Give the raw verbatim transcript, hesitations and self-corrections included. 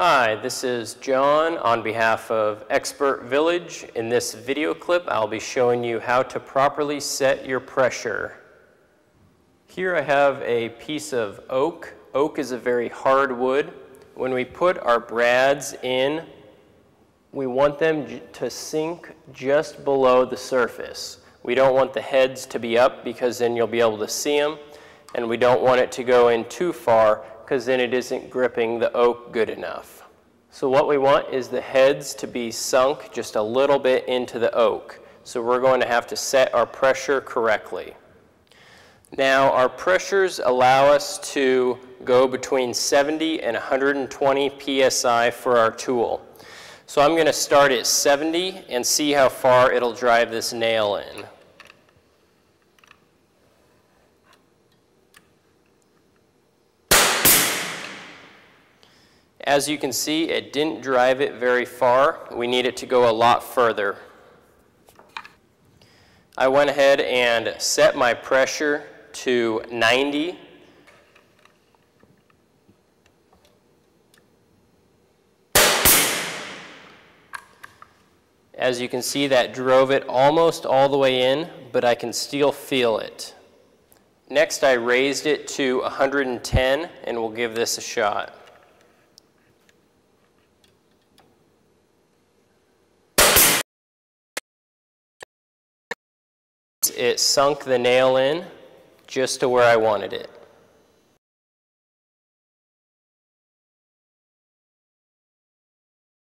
Hi, this is John on behalf of ExpertVillage. In this video clip, I'll be showing you how to properly set your pressure. Here I have a piece of oak. Oak is a very hard wood. When we put our brads in, we want them to sink just below the surface. We don't want the heads to be up because then you'll be able to see them, and we don't want it to go in too far because then it isn't gripping the oak good enough. So what we want is the heads to be sunk just a little bit into the oak. So we're going to have to set our pressure correctly. Now our pressures allow us to go between seventy and one hundred twenty P S I for our tool. So I'm going to start at seventy and see how far it'll drive this nail in. As you can see, it didn't drive it very far. We need it to go a lot further. I went ahead and set my pressure to ninety. As you can see, that drove it almost all the way in, but I can still feel it. Next, I raised it to one hundred ten, and we'll give this a shot. It sunk the nail in just to where I wanted it.